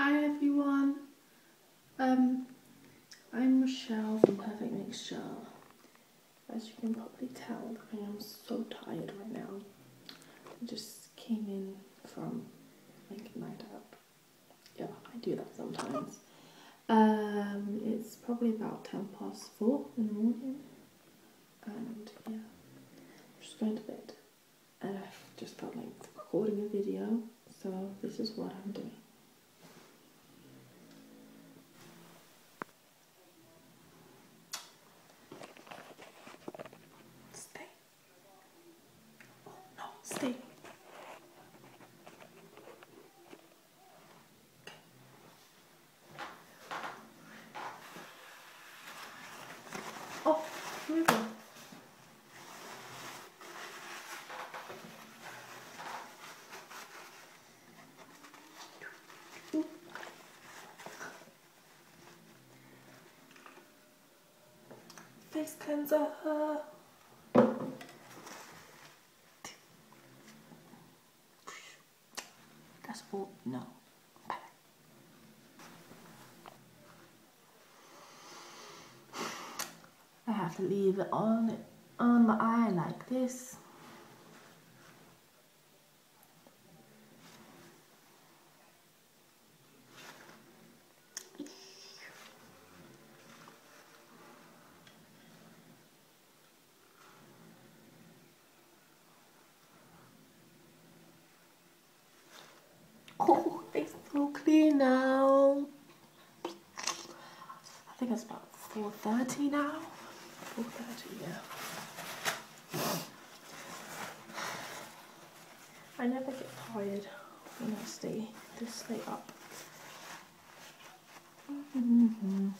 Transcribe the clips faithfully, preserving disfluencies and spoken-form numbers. Hi everyone, um, I'm Michelle from Perfect Mixture. As you can probably tell, I am so tired right now. I just came in from like a night out. Yeah, I do that sometimes. Um, it's probably about ten past four in the morning, and yeah, I'm just going to bed. And I just felt like recording a video, so this is what I'm doing. Stay. Oh, here we go. Ooh. Face cleanser. Oh, no. I have to leave it on on my eye like this. Oh, it's so clear now. I think it's about four thirty now. four thirty, yeah. I never get tired when I stay this late up. Mm-hmm.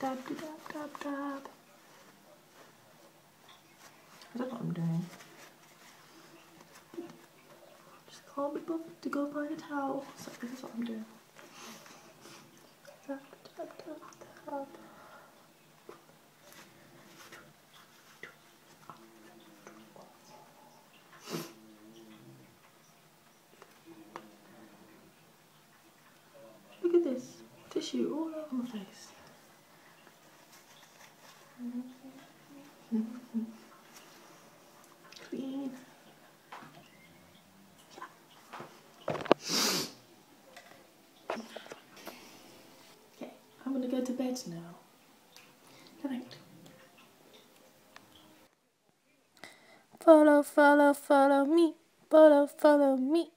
Dab, dab, dab, dab. I don't know what I'm doing. Can't be bothered to go find a towel. So this is what I'm doing. Tap, tap, tap, tap. Look at this tissue all over my face. Mm-hmm. Clean. Go to bed now. Good night. Follow, follow, follow me. Follow, follow me.